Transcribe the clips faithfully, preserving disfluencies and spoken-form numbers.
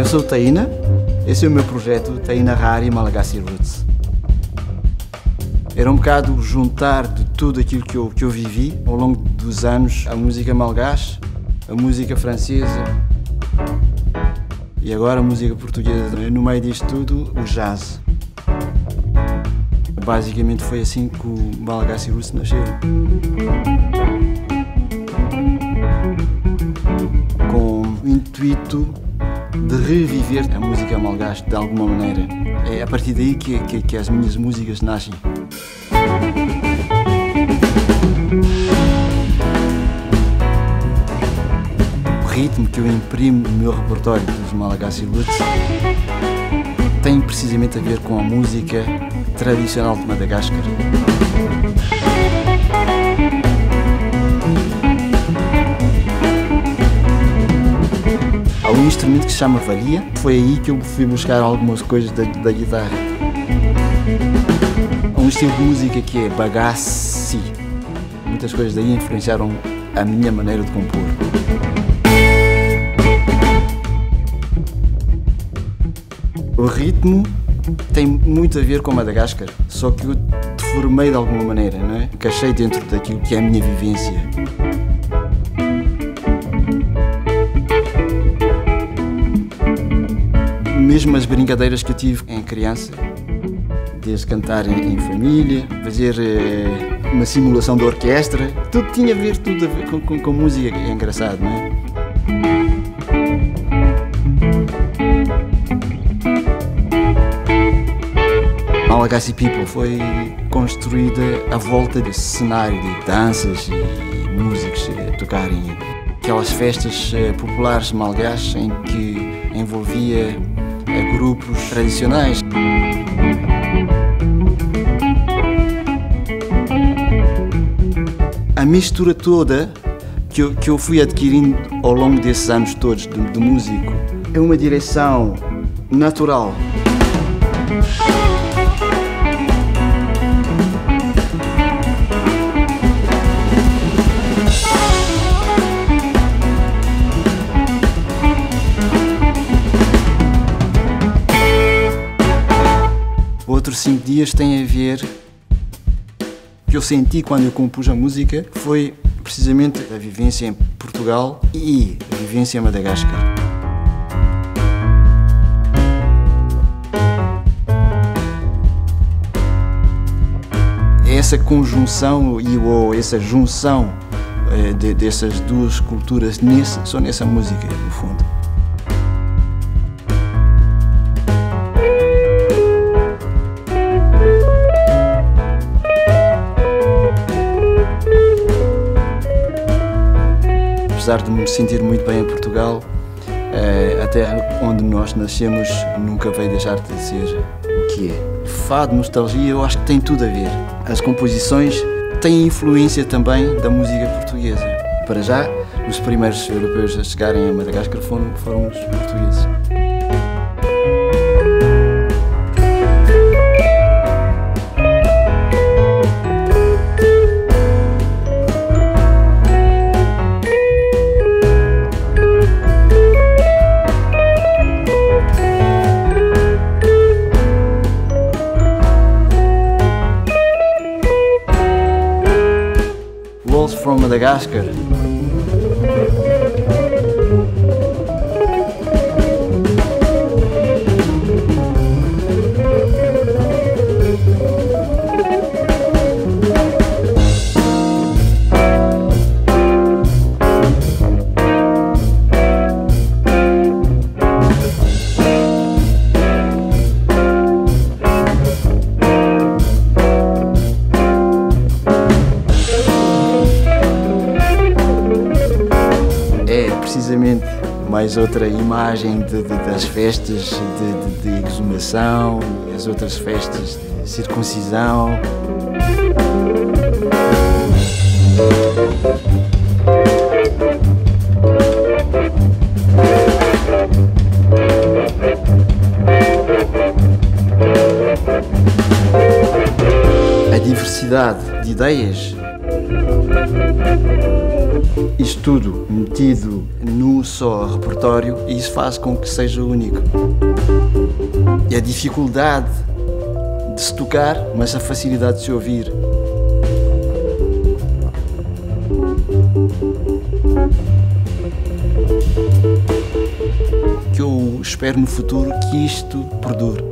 eu sou Tahina, esse é o meu projeto Tahina Rahary e Malagasy Roots. Era um bocado juntar de tudo aquilo que eu, que eu vivi ao longo dos anos, a música malgache, a música francesa e agora a música portuguesa. No meio disto tudo, o jazz. Basicamente foi assim que o Malagasy Roots nasceu. Com o intuito de reviver a música malgache de alguma maneira. É a partir daí que, que, que as minhas músicas nascem. O ritmo que eu imprimo no meu repertório dos Malagasy Lutes tem precisamente a ver com a música tradicional de Madagascar. Há um instrumento que se chama valia. Foi aí que eu fui buscar algumas coisas da, da guitarra. Há um estilo de música que é bagasse. Muitas coisas daí influenciaram a minha maneira de compor. O ritmo tem muito a ver com Madagascar, só que eu deformei de alguma maneira, não é? Encaixei dentro daquilo que é a minha vivência. Mesmo as brincadeiras que eu tive em criança, desde cantar em, em família, fazer eh, uma simulação de orquestra, tudo tinha a ver, tudo a ver com, com, com música, é engraçado, não é? Malagasy People foi construída à volta desse cenário de danças e músicos a tocarem. Aquelas festas populares malgaches em que envolvia grupos tradicionais. A mistura toda que eu, que eu fui adquirindo ao longo desses anos todos de, de músico é uma direção natural. Outros cinco dias têm a ver o que eu senti quando eu compus a música foi precisamente a vivência em Portugal e a vivência em Madagascar. Essa conjunção e ou essa junção eh, de, dessas duas culturas nesse, só nessa música, no fundo. Apesar de me sentir muito bem em Portugal, a terra onde nós nascemos nunca vai deixar de ser o que é. Fado, nostalgia, eu acho que tem tudo a ver. As composições têm influência também da música portuguesa. Para já, os primeiros europeus a chegarem a Madagascar foram, foram os portugueses. From Madagascar. Precisamente mais outra imagem de, de, das festas de, de, de exumação, as outras festas de circuncisão. A diversidade de ideias Isto tudo metido num só repertório e isso faz com que seja único. E a dificuldade de se tocar, mas a facilidade de se ouvir. Que eu espero no futuro que isto perdure.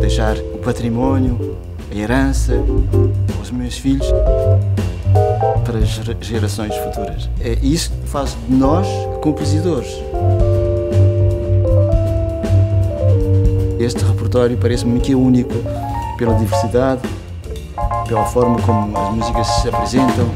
Deixar o património, a herança, aos meus filhos, para as gerações futuras. É isso que faz de nós compositores. Este repertório parece-me que é único pela diversidade, pela forma como as músicas se apresentam.